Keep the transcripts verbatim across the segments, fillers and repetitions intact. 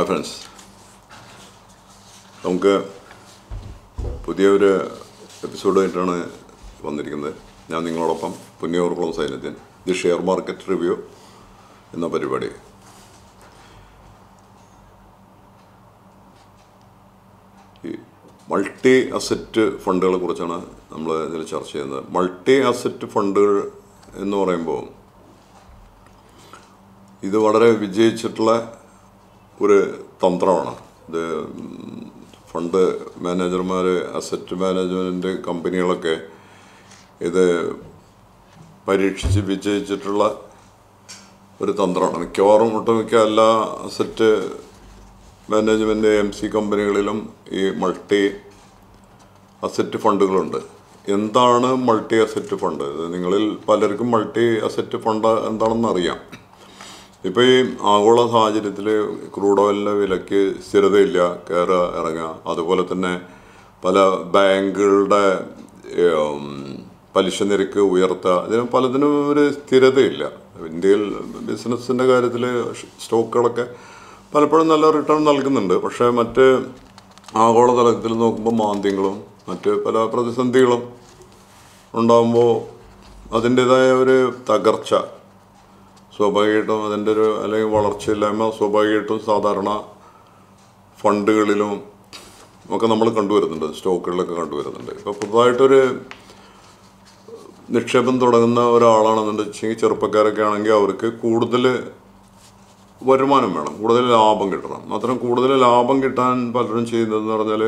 Hi friends, നമുക്ക് പുതിയൊരു എപ്പിസോഡായിട്ടാണ് വന്നിരിക്കുന്നത്. ഞാൻ നിങ്ങളോടൊപ്പം പുന്നയൂർകുളം സൈനധ്യൻ. ദി ഷെയർ മാർക്കറ്റ് റിവ്യൂ എന്ന പരിപാടി. ഈ മൾട്ടി അസറ്റ് ഫണ്ടുകളെ കുറിച്ചാണ് നമ്മൾ ഇതിൽ ചർച്ച ചെയ്യുന്നത്. മൾട്ടി അസറ്റ് ഫണ്ടുകൾ എന്ന് പറയുമ്പോൾ ഇത് വളരെ വിജയിച്ചിട്ടുള്ള ഒരു തന്ത്രമാണ്. ഇത് ഫണ്ട് മാനേജർമാർ, അസറ്റ് മാനേജ്മെൻറ്റ് കമ്പനികളൊക്കെ ഇത് പരീക്ഷിച്ച് വിജയിച്ചിട്ടുള്ള ഒരു തന്ത്രമാണ്. മിക്കവാറും ഒട്ടുമിക്ക എല്ലാ അസറ്റ് മാനേജ്മെൻറ്റ് എം സി കമ്പനികളിലും ഈ മൾട്ടി അസറ്റ് ഫണ്ടുകളുണ്ട്. എന്താണ് മൾട്ടി അസറ്റ് ഫണ്ട്? നിങ്ങളിൽ പലർക്കും മൾട്ടി അസറ്റ് ഫണ്ട് എന്താണെന്ന് അറിയാം. ഇപ്പോൾ ഈ ആഗോള സാഹചര്യത്തിൽ ക്രൂഡ് ഓയിലിൻ്റെ വിലയ്ക്ക് സ്ഥിരതയില്ല, കയറുക ഇറങ്ങുക. അതുപോലെ തന്നെ പല ബാങ്കുകളുടെ പലിശ നിരക്ക് ഉയർത്തുക, ഇതിന് പലതിനും ഒരു സ്ഥിരതയില്ല. ഇന്ത്യയിൽ ബിസിനസ്സിൻ്റെ കാര്യത്തിൽ സ്റ്റോക്കുകളൊക്കെ പലപ്പോഴും നല്ല റിട്ടേൺ നൽകുന്നുണ്ട്, പക്ഷേ മറ്റ് ആഗോളതലത്തിൽ നോക്കുമ്പോൾ മാന്ദ്യങ്ങളും മറ്റ് പല പ്രതിസന്ധികളും ഉണ്ടാകുമ്പോൾ അതിൻ്റേതായ ഒരു തകർച്ച സ്വാഭാവികമായിട്ടും, അതിൻ്റെ ഒരു അല്ലെങ്കിൽ വളർച്ചയില്ലായ്മ സ്വാഭാവികമായിട്ടും സാധാരണ ഫണ്ടുകളിലും ഒക്കെ നമ്മൾ കണ്ടുവരുന്നുണ്ട്, സ്റ്റോക്കുകളിലൊക്കെ കണ്ടുവരുന്നുണ്ട്. ഇപ്പോൾ പുതുതായിട്ടൊരു നിക്ഷേപം തുടങ്ങുന്ന ഒരാളാണെന്നുണ്ട് വെച്ചെങ്കിൽ, ചെറുപ്പക്കാരൊക്കെ ആണെങ്കിൽ അവർക്ക് കൂടുതൽ വരുമാനം വേണം, കൂടുതൽ ലാഭം കിട്ടണം. മാത്രം കൂടുതൽ ലാഭം കിട്ടാൻ പലരും ചെയ്യുന്നതെന്ന് പറഞ്ഞാൽ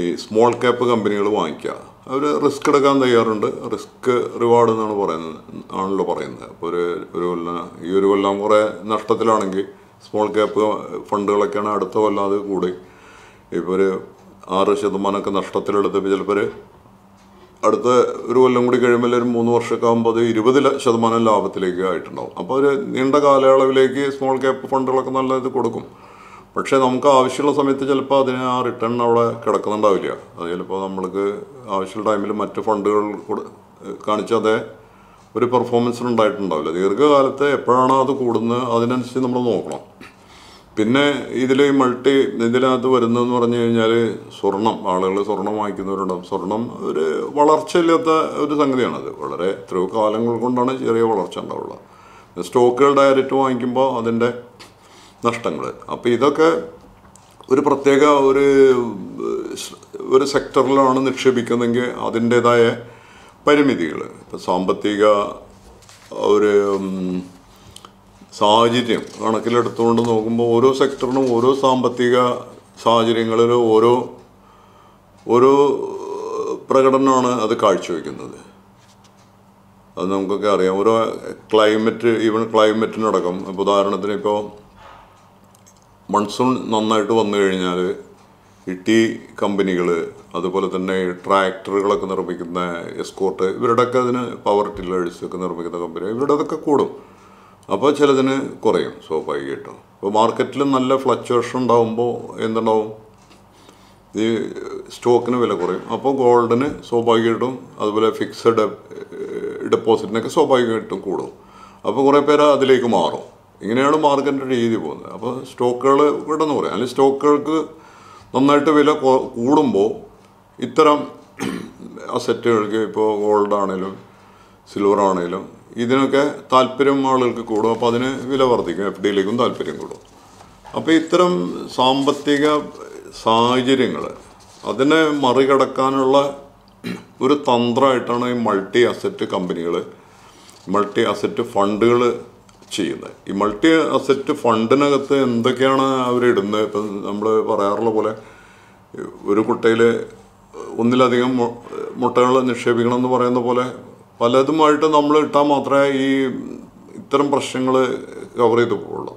ഈ സ്മോൾ ക്യാപ്പ് കമ്പനികൾ വാങ്ങിക്കുക. അവർ റിസ്ക് എടുക്കാൻ തയ്യാറുണ്ട്. റിസ്ക് റിവാർഡ് എന്നാണ് പറയുന്നത് ആണല്ലോ പറയുന്നത്. അപ്പോൾ ഒരു ഒരു കൊല്ലം ഈ ഒരു കൊല്ലം കുറേ നഷ്ടത്തിലാണെങ്കിൽ സ്മോൾ ക്യാപ്പ് ഫണ്ടുകളൊക്കെയാണ് അടുത്ത കൊല്ലം അത് കൂടി ഇപ്പോൾ ഒരു ആറ് ശതമാനമൊക്കെ നഷ്ടത്തിലെടുത്തപ്പോൾ ചിലപ്പോൾ അടുത്ത ഒരു കൊല്ലം കൂടി കഴിയുമ്പോൾ ഒരു മൂന്ന് വർഷമൊക്കെ ആകുമ്പോൾ അത് ഇരുപത് ശതമാനം ലാഭത്തിലേക്ക് ആയിട്ടുണ്ടാവും. അപ്പോൾ ഒരു നീണ്ട കാലയളവിലേക്ക് സ്മോൾ ക്യാപ്പ് ഫണ്ടുകളൊക്കെ നല്ല ഇത് കൊടുക്കും. പക്ഷേ നമുക്ക് ആവശ്യമുള്ള സമയത്ത് ചിലപ്പോൾ അതിന് ആ റിട്ടേൺ അവിടെ കിടക്കുന്നുണ്ടാവില്ല. അത് ചിലപ്പോൾ നമ്മൾക്ക് ആവശ്യമുള്ള ടൈമിൽ മറ്റ് ഫണ്ടുകൾ കാണിച്ച് അതേ ഒരു പെർഫോമൻസിന് ഉണ്ടായിട്ടുണ്ടാവില്ല. ദീർഘകാലത്ത് എപ്പോഴാണോ അത് കൂടുന്നത് അതിനനുസരിച്ച് നമ്മൾ നോക്കണം. പിന്നെ ഇതിൽ മൾട്ടി ഇതിനകത്ത് വരുന്നതെന്ന് പറഞ്ഞു കഴിഞ്ഞാൽ സ്വർണം. ആളുകൾ സ്വർണം വാങ്ങിക്കുന്നവരുണ്ടാവും. സ്വർണം ഒരു വളർച്ചയില്ലാത്ത ഒരു സംഗതിയാണത്. വളരെ എത്രയോ കാലങ്ങൾ കൊണ്ടാണ് ചെറിയ വളർച്ച ഉണ്ടാവുള്ളത്. സ്റ്റോക്കുകൾ ഡയറക്റ്റ് വാങ്ങിക്കുമ്പോൾ അതിൻ്റെ നഷ്ടങ്ങൾ. അപ്പോൾ ഇതൊക്കെ ഒരു പ്രത്യേക ഒരു ഒരു സെക്ടറിലാണ് നിക്ഷേപിക്കുന്നതെങ്കിൽ അതിൻ്റേതായ പരിമിതികൾ, ഇപ്പോൾ സാമ്പത്തിക ഒരു സാഹചര്യം കണക്കിലെടുത്തുകൊണ്ട് നോക്കുമ്പോൾ ഓരോ സെക്ടറിനും ഓരോ സാമ്പത്തിക സാഹചര്യങ്ങളിലും ഓരോ ഓരോ പ്രകടനമാണ് അത് കാഴ്ചവെക്കുന്നത്. അത് നമുക്കൊക്കെ അറിയാം. ഓരോ ക്ലൈമറ്റ്, ഈവൻ ക്ലൈമറ്റിനടക്കം ഇപ്പോൾ ഉദാഹരണത്തിന് ഇപ്പോൾ മൺസൂൺ നന്നായിട്ട് വന്നു കഴിഞ്ഞാൽ ഈ ടീ കമ്പനികൾ, അതുപോലെ തന്നെ ട്രാക്ടറുകളൊക്കെ നിർമ്മിക്കുന്ന എസ്കോർട്ട്, ഇവരുടെയൊക്കെ അതിന് പവർ ടില്ലേഴ്സൊക്കെ നിർമ്മിക്കുന്ന കമ്പനി, ഇവരുടെ അതൊക്കെ കൂടും. അപ്പോൾ ചിലതിന് കുറയും സ്വാഭാവികമായിട്ടും. അപ്പോൾ മാർക്കറ്റിൽ നല്ല ഫ്ലക്ച്വേഷൻ ഉണ്ടാകുമ്പോൾ എന്തുണ്ടാവും, ഈ സ്റ്റോക്കിന് വില കുറയും. അപ്പോൾ ഗോൾഡിന് സ്വാഭാവികമായിട്ടും അതുപോലെ ഫിക്സഡ് ഡെപ്പോസിറ്റിനൊക്കെ സ്വാഭാവികമായിട്ടും കൂടും. അപ്പോൾ കുറേ പേര് അതിലേക്ക് മാറും. ഇങ്ങനെയാണ് മാർക്കറ്റിൻ്റെ രീതി പോകുന്നത്. അപ്പോൾ സ്റ്റോക്കുകൾ ഇവിടെന്ന് പറയാം, അല്ലെങ്കിൽ സ്റ്റോക്കുകൾക്ക് നന്നായിട്ട് വില കൂടുമ്പോൾ ഇത്തരം അസറ്റുകൾക്ക്, ഇപ്പോൾ ഗോൾഡാണേലും സിൽവർ ആണേലും, ഇതിനൊക്കെ താല്പര്യം ആളുകൾക്ക് കൂടും. അപ്പോൾ അതിന് വില വർദ്ധിക്കും, എഫ് ഡിയിലേക്കും താല്പര്യം കൂടും. അപ്പോൾ ഇത്തരം സാമ്പത്തിക സാഹചര്യങ്ങൾ അതിനെ മറികടക്കാനുള്ള ഒരു തന്ത്രമായിട്ടാണ് ഈ മൾട്ടി അസറ്റ് കമ്പനികൾ, മൾട്ടി അസറ്റ് ഫണ്ടുകൾ ചെയ്യുന്നത്. ഈ മൾട്ടി അസറ്റ് ഫണ്ടിനകത്ത് എന്തൊക്കെയാണ് അവരിടുന്നത്? ഇപ്പം നമ്മൾ പറയാറുള്ള പോലെ ഒരു കുട്ടയിൽ ഒന്നിലധികം മുട്ടകൾ നിക്ഷേപിക്കണമെന്ന് പറയുന്ന പോലെ പലതുമായിട്ട് നമ്മൾ ഇട്ടാൽ മാത്രമേ ഈ ഇത്തരം പ്രശ്നങ്ങൾ കവർ ചെയ്ത് പോവുള്ളൂ.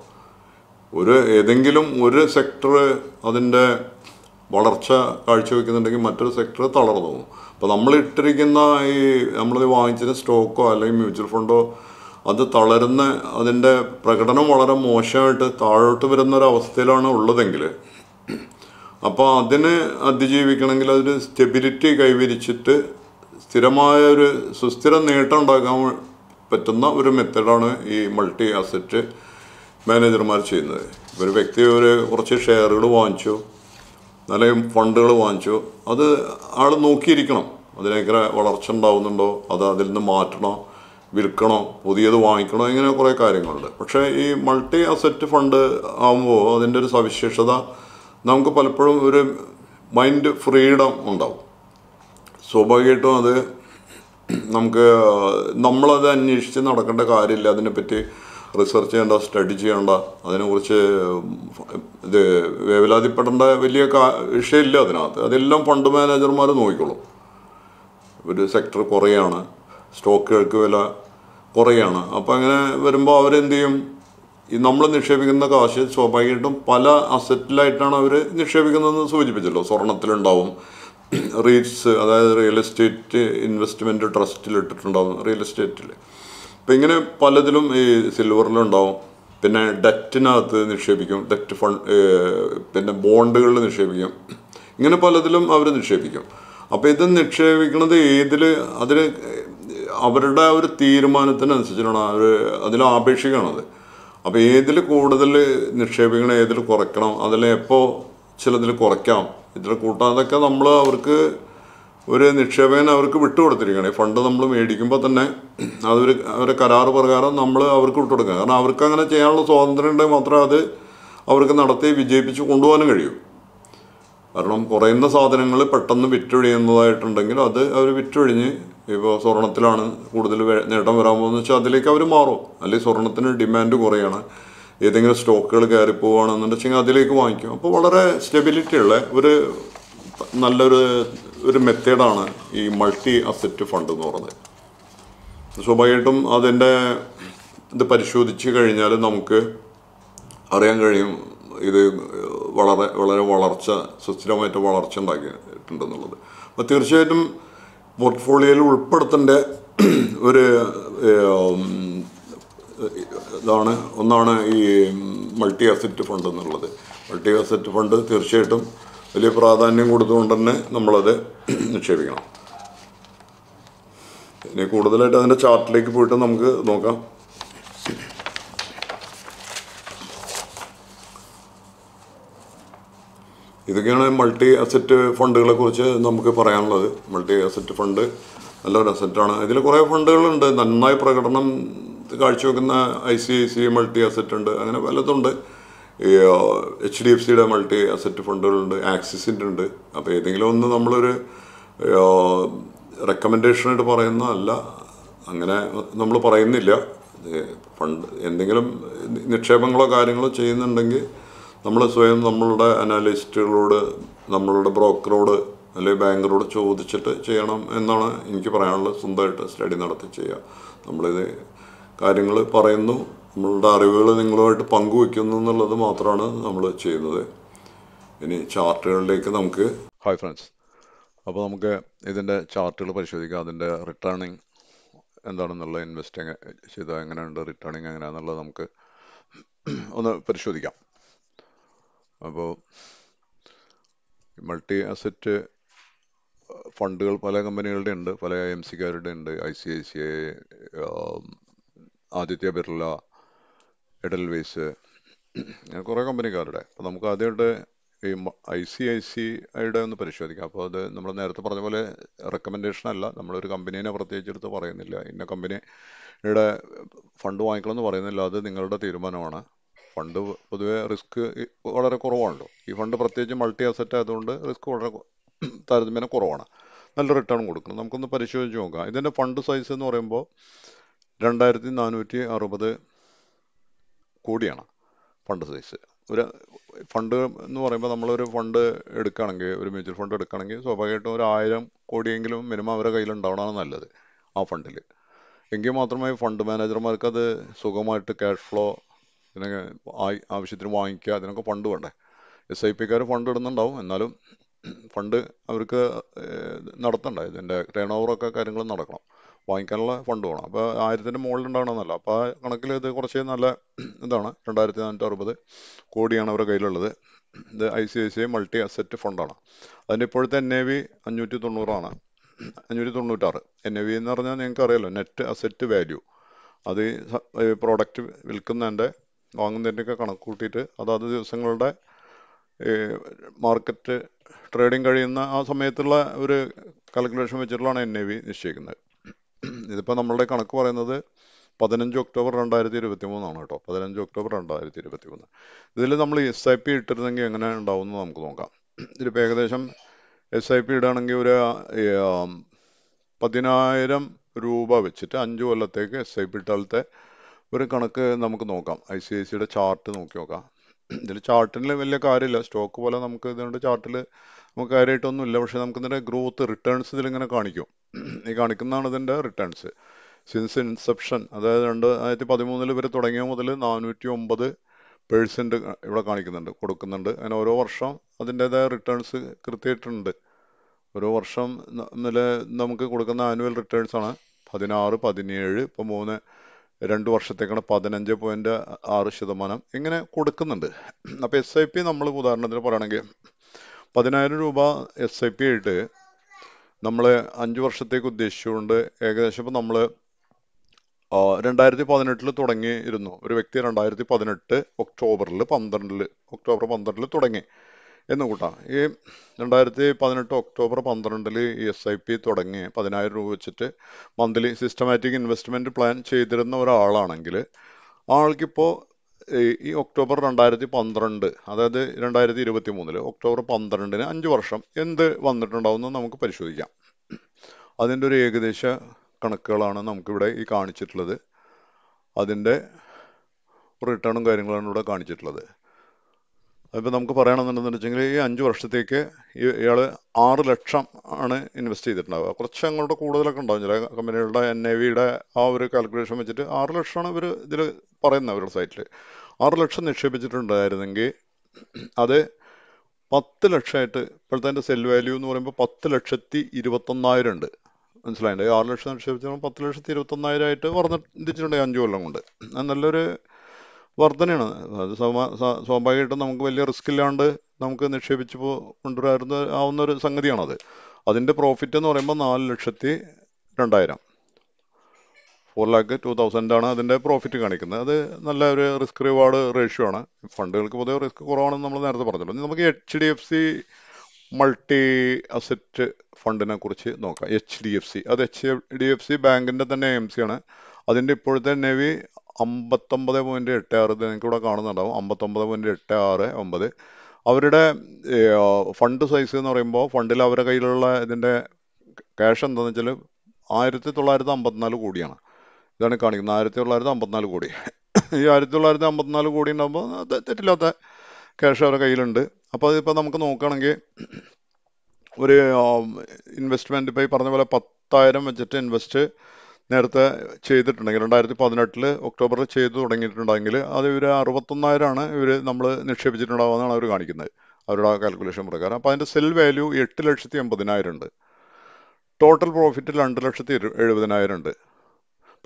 ഒരു ഏതെങ്കിലും ഒരു സെക്ടർ അതിൻ്റെ വളർച്ച കാഴ്ചവെക്കുന്നുണ്ടെങ്കിൽ മറ്റൊരു സെക്ടർ തളർന്നു പോകും. അപ്പോൾ നമ്മളിട്ടിരിക്കുന്ന ഈ നമ്മൾ വാങ്ങിച്ചിരുന്ന സ്റ്റോക്കോ അല്ലെങ്കിൽ മ്യൂച്വൽ ഫണ്ടോ അത് തളരുന്ന, അതിൻ്റെ പ്രകടനം വളരെ മോശമായിട്ട് താഴോട്ട് വരുന്നൊരവസ്ഥയിലാണ് ഉള്ളതെങ്കിൽ, അപ്പോൾ അതിനെ അതിജീവിക്കണമെങ്കിൽ അതിന് സ്റ്റെബിലിറ്റി കൈവരിച്ചിട്ട് സ്ഥിരമായൊരു സുസ്ഥിര നേട്ടം ഉണ്ടാക്കാൻ പറ്റുന്ന ഒരു മെത്തേഡാണ് ഈ മൾട്ടി അസറ്റ് മാനേജർമാർ ചെയ്യുന്നത്. ഒരു വ്യക്തി ഒരു കുറച്ച് ഷെയറുകൾ വാങ്ങിച്ചു, നല്ല ഫണ്ടുകൾ വാങ്ങിച്ചു, അത് ആൾ നോക്കിയിരിക്കണം. അതിനേക്കറെ വളർച്ച ഉണ്ടാവുന്നുണ്ടോ, അത് അതിൽ നിന്ന് മാറ്റണോ, വിൽക്കണോ, പുതിയത് വാങ്ങിക്കണോ, ഇങ്ങനെ കുറേ കാര്യങ്ങളുണ്ട്. പക്ഷേ ഈ മൾട്ടി അസറ്റ് ഫണ്ട് ആകുമ്പോൾ അതിൻ്റെ ഒരു സവിശേഷത നമുക്ക് പലപ്പോഴും ഒരു മൈൻഡ് ഫ്രീഡം ഉണ്ടാവും. സ്വാഭാവികമായിട്ടും അത് നമുക്ക് നമ്മളത് അന്വേഷിച്ച് നടക്കേണ്ട കാര്യമില്ല. അതിനെപ്പറ്റി റിസർച്ച് ചെയ്യേണ്ട, സ്റ്റഡി ചെയ്യേണ്ട, അതിനെക്കുറിച്ച് ഇത് വേവലാതിപ്പെടേണ്ട വലിയ കാ വിഷയമില്ല അതിനകത്ത്. അതെല്ലാം ഫണ്ട് മാനേജർമാർ നോക്കിക്കോളും. ഒരു സെക്ടർ കുറയാണ്, സ്റ്റോക്കുകൾക്ക് വില കുറയാണ്, അപ്പോൾ അങ്ങനെ വരുമ്പോൾ അവരെന്ത് ചെയ്യും, ഈ നമ്മൾ നിക്ഷേപിക്കുന്ന കാശ് സ്വാഭാവികമായിട്ടും പല അസറ്റിലായിട്ടാണ് അവർ നിക്ഷേപിക്കുന്നതെന്ന് സൂചിപ്പിച്ചല്ലോ. സ്വർണത്തിലുണ്ടാവും, റീറ്റ്സ് അതായത് റിയൽ എസ്റ്റേറ്റ് ഇൻവെസ്റ്റ്മെൻറ്റ് ട്രസ്റ്റിലിട്ടിട്ടുണ്ടാവും, റിയൽ എസ്റ്റേറ്റിൽ. അപ്പം ഇങ്ങനെ പലതിലും ഈ സിൽവറിലുണ്ടാവും, പിന്നെ ഡെറ്റിനകത്ത് നിക്ഷേപിക്കും, ഡെറ്റ് ഫണ്ട്, പിന്നെ ബോണ്ടുകളിൽ നിക്ഷേപിക്കും, ഇങ്ങനെ പലതിലും അവർ നിക്ഷേപിക്കും. അപ്പോൾ ഇത് നിക്ഷേപിക്കുന്നത് ഏതിൽ, അതിൽ അവരുടെ ഒരു തീരുമാനത്തിനനുസരിച്ചാണ്. അവർ അതിൽ ആപേക്ഷികമാണത്. അപ്പോൾ ഏതിൽ കൂടുതൽ നിക്ഷേപിക്കണം, ഏതിൽ കുറയ്ക്കണം, അതിൽ എപ്പോൾ ചിലതിൽ കുറയ്ക്കാം, ഇതിൽ കൂട്ടാം, അതൊക്കെ നമ്മൾ അവർക്ക് ഒരു നിക്ഷേപകൻ അവർക്ക് വിട്ടുകൊടുത്തിരിക്കുകയാണ്. ഈ ഫണ്ട് നമ്മൾ മേടിക്കുമ്പോൾ തന്നെ അതൊരു അവരുടെ കരാറ് പ്രകാരം നമ്മൾ അവർക്ക് വിട്ടുകൊടുക്കുക. കാരണം അവർക്ക് അങ്ങനെ ചെയ്യാനുള്ള സ്വാതന്ത്ര്യം ഉണ്ടെങ്കിൽ മാത്രമേ അത് അവർക്ക് നടത്തി വിജയിപ്പിച്ച് കൊണ്ടുപോകാനും കഴിയൂ. കാരണം കുറയുന്ന സാധനങ്ങൾ പെട്ടെന്ന് വിറ്റൊഴിയുന്നതായിട്ടുണ്ടെങ്കിൽ അത് അവർ വിറ്റൊഴിഞ്ഞ്, ഇപ്പോൾ സ്വർണത്തിലാണ് കൂടുതൽ നേട്ടം വരാൻ പോകുന്നത് വെച്ചാൽ അതിലേക്ക് അവർ മാറും. അല്ലെങ്കിൽ സ്വർണത്തിന് ഡിമാൻഡ് കുറയാണ്, ഏതെങ്കിലും സ്റ്റോക്കുകൾ കയറി പോവുകയാണെന്നുണ്ടെങ്കിൽ അതിലേക്ക് വാങ്ങിക്കും. അപ്പോൾ വളരെ സ്റ്റെബിലിറ്റിയുള്ള ഒരു നല്ലൊരു ഒരു മെത്തേഡാണ് ഈ മൾട്ടി അസറ്റ് ഫണ്ട് എന്ന് പറയുന്നത്. സ്വാഭാവികമായിട്ടും അതിൻ്റെ ഇത് പരിശോധിച്ച് കഴിഞ്ഞാൽ നമുക്ക് അറിയാൻ കഴിയും ഇത് വളരെ വളരെ വളർച്ച, സുസ്ഥിരമായിട്ട് വളർച്ച ഉണ്ടാക്കിയിട്ടുണ്ടെന്നുള്ളത്. അപ്പോൾ തീർച്ചയായിട്ടും പോർട്ട്ഫോളിയോയിൽ ഉൾപ്പെടുത്തേണ്ട ഒരു ഇതാണ് ഒന്നാണ് ഈ മൾട്ടി അസറ്റ് ഫണ്ട് എന്നുള്ളത്. മൾട്ടി അസറ്റ് ഫണ്ട് തീർച്ചയായിട്ടും വലിയ പ്രാധാന്യം കൊടുത്തുകൊണ്ട് തന്നെ നമ്മളത് നിക്ഷേപിക്കണം. ഇനി കൂടുതലായിട്ട് അതിൻ്റെ ചാർട്ടിലേക്ക് പോയിട്ട് നമുക്ക് നോക്കാം. ഇതൊക്കെയാണ് മൾട്ടി അസറ്റ് ഫണ്ടുകളെ കുറിച്ച് നമുക്ക് പറയാനുള്ളത്. മൾട്ടി അസറ്റ് ഫണ്ട് നല്ലൊരു അസറ്റാണ്. ഇതിൽ കുറേ ഫണ്ടുകളുണ്ട്. നന്നായി പ്രകടനം കാഴ്ചവെക്കുന്ന I C I C multi asset ഉണ്ട്, അങ്ങനെ പലതുണ്ട്. എച്ച് ഡി എഫ് സിയുടെ മൾട്ടി അസറ്റ് ഫണ്ടുകളുണ്ട്, ആക്സിസിൻ്റെ ഉണ്ട്. അപ്പോൾ ഏതെങ്കിലും ഒന്ന് നമ്മളൊരു റെക്കമെൻഡേഷനായിട്ട് പറയുന്നതല്ല, അങ്ങനെ നമ്മൾ പറയുന്നില്ല. ഫണ്ട് എന്തെങ്കിലും നിക്ഷേപങ്ങളോ കാര്യങ്ങളോ ചെയ്യുന്നുണ്ടെങ്കിൽ നമ്മൾ സ്വയം നമ്മളുടെ അനാലിസ്റ്റുകളോട്, നമ്മളുടെ ബ്രോക്കറോട്, അല്ലെങ്കിൽ ബാങ്കറോട് ചോദിച്ചിട്ട് ചെയ്യണം എന്നാണ് എനിക്ക് പറയാനുള്ളത്. സ്വന്തമായിട്ട് സ്റ്റഡി നടത്തി ചെയ്യുക. നമ്മളിത് കാര്യങ്ങൾ പറയുന്നു, നമ്മളുടെ അറിവുകൾ നിങ്ങളുമായിട്ട് പങ്കുവയ്ക്കുന്നു എന്നുള്ളത് മാത്രമാണ് നമ്മൾ ചെയ്യുന്നത്. ഇനി ചാർട്ടുകളിലേക്ക് നമുക്ക് ഹായ് ഫ്രണ്ട്സ്, അപ്പോൾ നമുക്ക് ഇതിൻ്റെ ചാർട്ടുകൾ പരിശോധിക്കാം. അതിൻ്റെ റിട്ടേണിങ് എന്താണെന്നുള്ളത്, ഇൻവെസ്റ്റിങ് ചെയ്താൽ എങ്ങനെയുണ്ട്, റിട്ടേണിങ് എങ്ങനെയാണെന്നുള്ളത് നമുക്ക് ഒന്ന് പരിശോധിക്കാം. അപ്പോൾ മൾട്ടി അസറ്റ് ഫണ്ടുകൾ പല കമ്പനികളുടെ ഉണ്ട്, പല എം സിക്കാരുടെ ഉണ്ട്. I C I C I, Aditya Birla, Edelweiss, കുറേ കമ്പനിക്കാരുടെ. അപ്പോൾ നമുക്ക് ആദ്യമായിട്ട് ഈ ഐ സി ഐ സി ഐയുടെ ഒന്ന് പരിശോധിക്കാം. അപ്പോൾ അത് നമ്മൾ നേരത്തെ പറഞ്ഞ പോലെ റെക്കമെൻഡേഷൻ അല്ല, നമ്മളൊരു കമ്പനീനെ പ്രത്യേകിച്ചെടുത്ത് പറയുന്നില്ല, ഇന്ന കമ്പനിയുടെ ഫണ്ട് വാങ്ങിക്കണമെന്ന് പറയുന്നില്ല. അത് നിങ്ങളുടെ തീരുമാനമാണ്. ഫണ്ട് പൊതുവേ റിസ്ക് വളരെ കുറവാണല്ലോ. ഈ ഫണ്ട് പ്രത്യേകിച്ച് മൾട്ടി അസറ്റ് ആയതുകൊണ്ട് റിസ്ക് വളരെ താരതമ്യേന കുറവാണ്, നല്ല റിട്ടേൺ കൊടുക്കണം. നമുക്കൊന്ന് പരിശോധിച്ച് നോക്കാം. ഇതിൻ്റെ ഫണ്ട് സൈസ് എന്ന് പറയുമ്പോൾ രണ്ടായിരത്തി നാനൂറ്റി അറുപത് കോടിയാണ് ഫണ്ട് സൈസ്. ഒരു ഫണ്ട് എന്ന് പറയുമ്പോൾ നമ്മളൊരു ഫണ്ട് എടുക്കുകയാണെങ്കിൽ, ഒരു മ്യൂച്വൽ ഫണ്ട് എടുക്കുകയാണെങ്കിൽ സ്വാഭാവികമായിട്ടും ഒരു ആയിരം കോടിയെങ്കിലും മിനിമം അവരുടെ കയ്യിലുണ്ടാവണമാണ് നല്ലത് ആ ഫണ്ടിൽ. എങ്കിൽ മാത്രമേ ഫണ്ട് മാനേജർമാർക്ക് അത് സുഖമായിട്ട് ക്യാഷ് ഫ്ലോ ഇതിനൊക്കെ ആയി ആവശ്യത്തിന് വാങ്ങിക്കുക, അതിനൊക്കെ ഫണ്ട് വേണ്ടേ. എസ് ഐ പിക്കാർ ഫണ്ട് ഇടുന്നുണ്ടാവും, എന്നാലും ഫണ്ട് അവർക്ക് നടത്തണ്ടേ, ഇതിൻ്റെ ടേൺ ഓവറൊക്കെ കാര്യങ്ങൾ നടക്കണം, വാങ്ങിക്കാനുള്ള ഫണ്ട് വേണം. അപ്പോൾ ആയിരത്തിൻ്റെ മുകളിൽ ഉണ്ടാകണമെന്നല്ല. അപ്പോൾ ആ കണക്കിൽ ഇത് കുറച്ച് നല്ല ഇതാണ്. രണ്ടായിരത്തി നാനൂറ്റി അറുപത് കോടിയാണ് അവരുടെ കയ്യിലുള്ളത്. ഇത് I C I C I multi asset ഫണ്ടാണ്. അതിൻ്റെ ഇപ്പോഴത്തെ എൻ എ വി അഞ്ഞൂറ്റി തൊണ്ണൂറാണ്, അഞ്ഞൂറ്റി തൊണ്ണൂറ്റാറ്. എൻ എ വി എന്ന് പറഞ്ഞാൽ നിങ്ങൾക്ക് അറിയാമല്ലോ, നെറ്റ് അസറ്റ് വാല്യൂ, അത് പ്രോഡക്റ്റ് വിൽക്കുന്നതിൻ്റെ വാങ്ങുന്നതിൻ്റെയൊക്കെ കണക്ക് കൂട്ടിയിട്ട് അതാത് ദിവസങ്ങളുടെ മാർക്കറ്റ് ട്രേഡിങ് കഴിയുന്ന ആ സമയത്തുള്ള ഒരു കാൽക്കുലേഷൻ വെച്ചിട്ടുള്ളതാണ് എൻ എ വി നിശ്ചയിക്കുന്നത്. ഇതിപ്പോൾ നമ്മളുടെ കണക്ക് പറയുന്നത് പതിനഞ്ച് ഒക്ടോബർ രണ്ടായിരത്തി ഇരുപത്തി മൂന്നാണ് കേട്ടോ, പതിനഞ്ച് ഒക്ടോബർ രണ്ടായിരത്തി ഇരുപത്തി മൂന്ന്. ഇതിൽ നമ്മൾ എസ് ഐ പി ഇട്ടിരുന്നെങ്കിൽ എങ്ങനെ ഉണ്ടാവും എന്ന് നമുക്ക് നോക്കാം. ഇതിപ്പോൾ ഏകദേശം എസ് ഐ പി ഇടുകയാണെങ്കിൽ ഒരു പതിനായിരം രൂപ വെച്ചിട്ട് അഞ്ച് കൊല്ലത്തേക്ക് എസ് ഐ പി ഇട്ടാലത്തെ ഒരു കണക്ക് നമുക്ക് നോക്കാം. ഐ സി ഐ സിയുടെ ചാർട്ട് നോക്കി നോക്കാം. ഇതിൽ ചാർട്ടിൽ വലിയ കാര്യമില്ല, സ്റ്റോക്ക് പോലെ നമുക്ക് ഇതുകൊണ്ട് ചാർട്ടിൽ നമുക്ക് കാര്യമായിട്ടൊന്നുമില്ല. പക്ഷേ നമുക്കിതിൻ്റെ ഗ്രോത്ത് റിട്ടേൺസ് ഇതിലിങ്ങനെ കാണിക്കും. ഈ കാണിക്കുന്നതാണ് ഇതിൻ്റെ റിട്ടേൺസ്. സിൻസ് ഇൻസെപ്ഷൻ, അതായത് രണ്ടായിരത്തി പതിമൂന്നിൽ ഇവർ തുടങ്ങിയ മുതൽ നാനൂറ്റി ഒമ്പത് പേഴ്സൻറ്റ് ഇവിടെ കാണിക്കുന്നുണ്ട്, കൊടുക്കുന്നുണ്ട്. അങ്ങനെ ഓരോ വർഷം അതിൻ്റേതായ റിട്ടേൺസ് കൃത്യമായിട്ടുണ്ട്. ഓരോ വർഷം നില നമുക്ക് കൊടുക്കുന്ന ആനുവൽ റിട്ടേൺസാണ് പതിനാറ്, പതിനേഴ്, ഇപ്പോൾ മൂന്ന് രണ്ട് വർഷത്തേക്കാണ് പതിനഞ്ച് പോയിൻറ്റ് ആറ് ശതമാനം ഇങ്ങനെ കൊടുക്കുന്നുണ്ട്. അപ്പോൾ എസ് ഐ പി നമ്മൾ ഉദാഹരണത്തിന് പറയുകയാണെങ്കിൽ പതിനായിരം രൂപ എസ് ഐ പി ആയിട്ട് നമ്മൾ അഞ്ച് വർഷത്തേക്ക് ഉദ്ദേശിച്ചുകൊണ്ട് ഏകദേശം ഇപ്പോൾ നമ്മൾ രണ്ടായിരത്തി പതിനെട്ടിൽ തുടങ്ങിയിരുന്നു. ഒരു വ്യക്തി രണ്ടായിരത്തി പതിനെട്ട് ഒക്ടോബറിൽ പന്ത്രണ്ടിൽ ഒക്ടോബർ പന്ത്രണ്ടിൽ തുടങ്ങി എന്ന് കൂട്ടാം. ഈ രണ്ടായിരത്തി പതിനെട്ട് ഒക്ടോബർ പന്ത്രണ്ടിൽ ഈ എസ് ഐ പി തുടങ്ങി പതിനായിരം രൂപ വെച്ചിട്ട് മന്ത്ലി സിസ്റ്റമാറ്റിക് ഇൻവെസ്റ്റ്മെൻറ്റ് പ്ലാൻ ചെയ്തിരുന്ന ഒരാളാണെങ്കിൽ ആൾക്കിപ്പോൾ ഈ ഒക്ടോബർ രണ്ടായിരത്തി പന്ത്രണ്ട് അതായത് രണ്ടായിരത്തി ഇരുപത്തി മൂന്നിൽ ഒക്ടോബർ പന്ത്രണ്ടിന് അഞ്ച് വർഷം എന്ത് വന്നിട്ടുണ്ടാവുമെന്ന് നമുക്ക് പരിശോധിക്കാം. അതിൻ്റെ ഒരു ഏകദേശ കണക്കുകളാണ് നമുക്കിവിടെ ഈ കാണിച്ചിട്ടുള്ളത്. അതിൻ്റെ റിട്ടേണും കാര്യങ്ങളാണ് ഇവിടെ കാണിച്ചിട്ടുള്ളത്. അപ്പോൾ നമുക്ക് പറയണമെന്നുണ്ടെന്ന് വെച്ചെങ്കിൽ ഈ അഞ്ച് വർഷത്തേക്ക് ഇയാൾ ആറ് ലക്ഷം ആണ് ഇൻവെസ്റ്റ് ചെയ്തിട്ടുണ്ടാവുക. കുറച്ച് അങ്ങോട്ട് കൂടുതലൊക്കെ ഉണ്ടാവും. ചില കമ്പനികളുടെ എൻ എ വിയുടെ ആ ഒരു കാൽക്കുലേഷൻ വെച്ചിട്ട് ആറ് ലക്ഷമാണ് ഇവർ ഇതിൽ പറയുന്നത്. അവരുടെ സൈറ്റിൽ ആറ് ലക്ഷം നിക്ഷേപിച്ചിട്ടുണ്ടായിരുന്നെങ്കിൽ അത് പത്ത് ലക്ഷമായിട്ട് ഇപ്പോഴത്തെ അതിൻ്റെ സെൽ വാല്യൂ എന്ന് പറയുമ്പോൾ പത്ത് ലക്ഷത്തി ഇരുപത്തൊന്നായിരം ഉണ്ട്. മനസ്സിലായിട്ട് ആറ് ലക്ഷം നിക്ഷേപിച്ചാൽ പത്ത് ലക്ഷത്തി ഇരുപത്തൊന്നായിരം ആയിട്ട് വർദ്ധിച്ചിട്ടുണ്ട് അഞ്ച് കൊല്ലം കൊണ്ട്. അത് നല്ലൊരു വർധനയാണ്. അത് സ്വാഭാവികമായിട്ടും നമുക്ക് വലിയ റിസ്ക് ഇല്ലാണ്ട് നമുക്ക് നിക്ഷേപിച്ച് പോ കൊണ്ടുവരാറുന്ന ആവുന്ന ഒരു സംഗതിയാണത്. അതിൻ്റെ പ്രോഫിറ്റ് എന്ന് പറയുമ്പോൾ നാല് ലക്ഷത്തി രണ്ടായിരം ഫോർ ലാക്ക് ടു തൗസൻഡാണ് അതിൻ്റെ പ്രോഫിറ്റ് കാണിക്കുന്നത്. അത് നല്ല ഒരു റിസ്ക് റിവാർഡ് റേഷ്യോ ആണ്. ഫണ്ടുകൾക്ക് പൊതുവെ റിസ്ക് കുറവാണെന്ന് നമ്മൾ നേരത്തെ പറഞ്ഞിട്ടുണ്ട്. നമുക്ക് H D F C multi asset ഫണ്ടിനെ കുറിച്ച് നോക്കാം. എച്ച് ഡി എഫ് സി അത് എച്ച് ഡി എഫ് സി ബാങ്കിൻ്റെ തന്നെ എം സി ആണ്. അതിൻ്റെ ഇപ്പോഴത്തെ നെവി അമ്പത്തൊമ്പത് പോയിൻറ്റ് എട്ട് ആറ് നിങ്ങൾക്ക് ഇവിടെ കാണുന്നുണ്ടാവും, അമ്പത്തൊമ്പത് പോയിൻറ്റ് എട്ട് ആറ് ഒമ്പത്. അവരുടെ ഫണ്ട് സൈസ് എന്ന് പറയുമ്പോൾ ഫണ്ടിൽ അവരുടെ കയ്യിലുള്ള ഇതിൻ്റെ ക്യാഷ് എന്താണെന്ന് വെച്ചാൽ ആയിരത്തി തൊള്ളായിരത്തി അമ്പത്തിനാല് കോടിയാണ്. ഇതാണ് കാണിക്കുന്നത് ആയിരത്തി തൊള്ളായിരത്തി അമ്പത്തിനാല് കോടി. ഈ ആയിരത്തി തൊള്ളായിരത്തി അമ്പത്തിനാല് കോടി ഉണ്ടാകുമ്പോൾ തെറ്റില്ലാത്ത ക്യാഷ് അവരുടെ കയ്യിലുണ്ട്. അപ്പോൾ അതിപ്പോൾ നമുക്ക് നോക്കുകയാണെങ്കിൽ ഒരു ഇൻവെസ്റ്റ്മെൻറ്റ് ഇപ്പോൾ ഈ പറഞ്ഞ പോലെ പത്തായിരം വെച്ചിട്ട് ഇൻവെസ്റ്റ് നേരത്തെ ചെയ്തിട്ടുണ്ടെങ്കിൽ രണ്ടായിരത്തി പതിനെട്ടിൽ ഒക്ടോബറിൽ ചെയ്ത് തുടങ്ങിയിട്ടുണ്ടെങ്കിൽ അത് ഇവർ അറുപത്തൊന്നായിരമാണ് ഇവർ നമ്മൾ നിക്ഷേപിച്ചിട്ടുണ്ടാവുമെന്നാണ് അവർ കാണിക്കുന്നത് അവരുടെ കാൽക്കുലേഷൻ പ്രകാരം. അപ്പോൾ അതിൻ്റെ സെൽ വാല്യൂ എട്ട് ലക്ഷത്തി എൺപതിനായിരം ഉണ്ട്. ടോട്ടൽ പ്രോഫിറ്റ് രണ്ട് ലക്ഷത്തി എഴുപതിനായിരം ഉണ്ട്.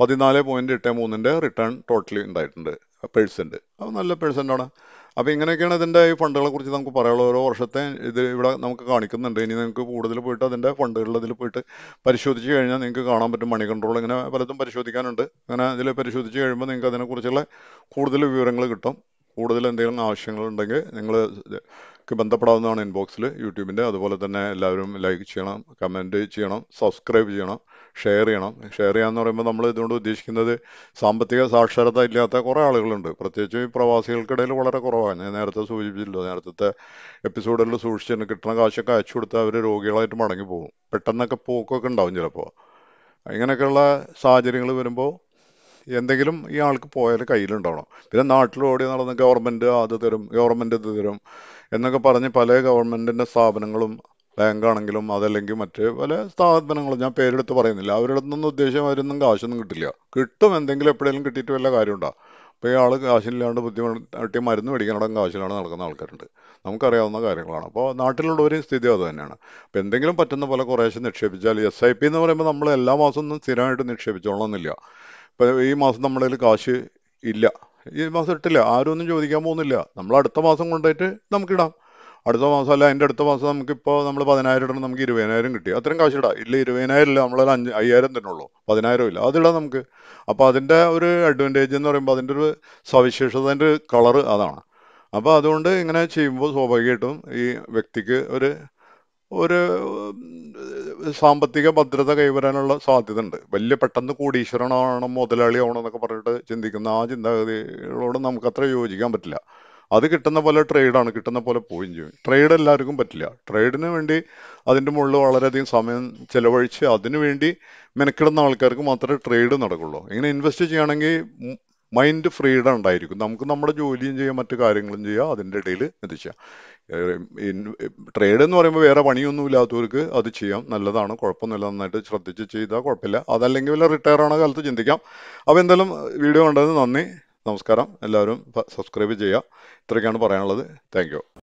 പതിനാല് പോയിൻറ്റ് എട്ട് മൂന്നിൻ്റെ റിട്ടേൺ ടോട്ടലി ഉണ്ടായിട്ടുണ്ട് പേഴ്സൻറ്റ്. അത് നല്ല പേഴ്സൻ്റാണ്. അപ്പോൾ ഇങ്ങനെയൊക്കെയാണ് ഇതിൻ്റെ ഈ ഫണ്ടുകളെ കുറിച്ച് നമുക്ക് പറയാനുള്ള ഓരോ വർഷത്തെ ഇത് ഇവിടെ നമുക്ക് കാണിക്കുന്നുണ്ട്. ഇനി നിങ്ങൾക്ക് കൂടുതൽ പോയിട്ട് അതിൻ്റെ ഫണ്ടുകളിൽ ഇതിൽ പോയിട്ട് പരിശോധിച്ച് കഴിഞ്ഞാൽ നിങ്ങൾക്ക് കാണാൻ പറ്റും. മണി കൺട്രോൾ ഇങ്ങനെ പലതും പരിശോധിക്കാനുണ്ട്. അങ്ങനെ ഇതിൽ പരിശോധിച്ച് കഴിയുമ്പോൾ നിങ്ങൾക്ക് അതിനെക്കുറിച്ചുള്ള കൂടുതൽ വിവരങ്ങൾ കിട്ടും. കൂടുതൽ എന്തെങ്കിലും ആവശ്യങ്ങളുണ്ടെങ്കിൽ നിങ്ങൾക്ക് ബന്ധപ്പെടാവുന്നതാണ് ഇൻബോക്സിൽ യൂട്യൂബിൻ്റെ. അതുപോലെ തന്നെ എല്ലാവരും ലൈക്ക് ചെയ്യണം, കമൻറ്റ് ചെയ്യണം, സബ്സ്ക്രൈബ് ചെയ്യണം, ഷെയർ ചെയ്യണം. ഷെയർ ചെയ്യാന്ന് പറയുമ്പോൾ നമ്മൾ ഇതുകൊണ്ട് ഉദ്ദേശിക്കുന്നത് സാമ്പത്തിക സാക്ഷരത ഇല്ലാത്ത കുറേ ആളുകളുണ്ട്, പ്രത്യേകിച്ച് ഈ പ്രവാസികൾക്കിടയിൽ വളരെ കുറവാണ്. ഞാൻ നേരത്തെ സൂചിപ്പിച്ചില്ലോ, നേരത്തെ എപ്പിസോഡുകളിൽ സൂക്ഷിച്ചിട്ട് കിട്ടുന്ന കാശൊക്കെ അയച്ചു കൊടുത്ത് അവർ രോഗികളായിട്ട് മടങ്ങി പോകും. പെട്ടെന്നൊക്കെ പോക്കൊക്കെ ഉണ്ടാവും. ചിലപ്പോൾ ഇങ്ങനെയൊക്കെയുള്ള സാഹചര്യങ്ങൾ വരുമ്പോൾ എന്തെങ്കിലും ഈ ആൾക്ക് പോയാൽ കയ്യിലുണ്ടാവണം. പിന്നെ നാട്ടിൽ ഓടി നടന്ന് ഗവൺമെൻറ് അത് തരും, ഗവൺമെൻറ് ഇത് തരും എന്നൊക്കെ പറഞ്ഞ് പല ഗവൺമെൻറ്റിൻ്റെ സ്ഥാപനങ്ങളും ബാങ്കാണെങ്കിലും അതല്ലെങ്കിൽ മറ്റ് പല സ്ഥാപനങ്ങളും ഞാൻ പേരെടുത്ത് പറയുന്നില്ല, അവരുടെ നിന്നും ഉദ്ദേശം അവരൊന്നും കാശൊന്നും കിട്ടില്ല. കിട്ടും എന്തെങ്കിലും എപ്പോഴേലും കിട്ടിയിട്ട് വല്ല കാര്യമുണ്ടാകും. അപ്പോൾ ഈ ആൾ കാശില്ലാണ്ട് ബുദ്ധിമുട്ടി മരുന്ന് മേടിക്കാനോടെ കാശിലാണ് നടക്കുന്ന ആൾക്കാരുണ്ട്, നമുക്കറിയാവുന്ന കാര്യങ്ങളാണ്. അപ്പോൾ നാട്ടിലുള്ളവരെയും സ്ഥിതി അത് തന്നെയാണ്. അപ്പോൾ എന്തെങ്കിലും പറ്റുന്ന പോലെ കുറേശ്ശെ നിക്ഷേപിച്ചാൽ എസ് ഐ പി എന്ന് പറയുമ്പോൾ നമ്മൾ എല്ലാ മാസം ഒന്നും സ്ഥിരമായിട്ട് നിക്ഷേപിച്ചോളണമെന്നില്ല. ഇപ്പം ഈ മാസം നമ്മളതിൽ കാശ് ഇല്ല, ഈ മാസം ഇട്ടില്ല, ആരും ഒന്നും ചോദിക്കാൻ പോകുന്നില്ല, നമ്മൾ അടുത്ത മാസം കൊണ്ടായിട്ട് നമുക്കിടാം. അടുത്ത മാസമല്ല അതിൻ്റെ അടുത്ത മാസം നമുക്കിപ്പോൾ നമ്മൾ പതിനായിരം ഇടണം, നമുക്ക് ഇരുപതിനായിരം കിട്ടി, അത്രയും കാശിടാം. ഇല്ല ഇരുപതിനായിരം ഇല്ല, നമ്മളൊരു അഞ്ച് അയ്യായിരം തന്നെ ഉള്ളൂ, പതിനായിരം ഇല്ല, അതിടാം നമുക്ക്. അപ്പോൾ അതിൻ്റെ ഒരു അഡ്വാൻറ്റേജ് എന്ന് പറയുമ്പോൾ അതിൻ്റെ ഒരു സവിശേഷതൻ്റെ ഒരു കളറ് അതാണ്. അപ്പോൾ അതുകൊണ്ട് ഇങ്ങനെ ചെയ്യുമ്പോൾ സ്വാഭാവികമായിട്ടും ഈ വ്യക്തിക്ക് ഒരു ഒരു സാമ്പത്തിക ഭദ്രത കൈവരാനുള്ള സാധ്യത ഉണ്ട്. വലിയ പെട്ടെന്ന് കോടീശ്വരനാണോ മുതലാളി ആവണം എന്നൊക്കെ പറഞ്ഞിട്ട് ചിന്തിക്കുന്ന ആ ചിന്താഗതികളോട് നമുക്കത്ര യോജിക്കാൻ പറ്റില്ല. അത് കിട്ടുന്ന പോലെ ട്രേഡാണ്, കിട്ടുന്ന പോലെ പോവുകയും ചെയ്യും. ട്രേഡ് എല്ലാവർക്കും പറ്റില്ല. ട്രേഡിന് വേണ്ടി അതിൻ്റെ മുകളിൽ വളരെയധികം സമയം ചിലവഴിച്ച് അതിനുവേണ്ടി മെനക്കിടുന്ന ആൾക്കാർക്ക് മാത്രമേ ട്രേഡ് നടക്കുള്ളൂ. ഇങ്ങനെ ഇൻവെസ്റ്റ് ചെയ്യുകയാണെങ്കിൽ മൈൻഡ് ഫ്രീഡം ഉണ്ടായിരിക്കും, നമുക്ക് നമ്മുടെ ജോലിയും ചെയ്യാം, മറ്റു കാര്യങ്ങളും ചെയ്യാം, അതിൻ്റെ ഇടയിൽ ഇത് ചെയ്യാം. ട്രേഡ് എന്ന് പറയുമ്പോൾ വേറെ പണിയൊന്നും ഇല്ലാത്തവർക്ക് അത് ചെയ്യാം, നല്ലതാണ്, കുഴപ്പമൊന്നുമില്ല, നന്നായിട്ട് ശ്രദ്ധിച്ച് ചെയ്താൽ കുഴപ്പമില്ല. അതല്ലെങ്കിൽ വല്ല റിട്ടയർ ആവുന്ന കാലത്ത് ചിന്തിക്കാം. അപ്പോൾ എന്തായാലും വീഡിയോ കണ്ടതിന് നന്ദി, നമസ്കാരം. എല്ലാവരും സബ്സ്ക്രൈബ് ചെയ്യുക. ഇത്രയൊക്കെയാണ് പറയാനുള്ളത്. Thank U.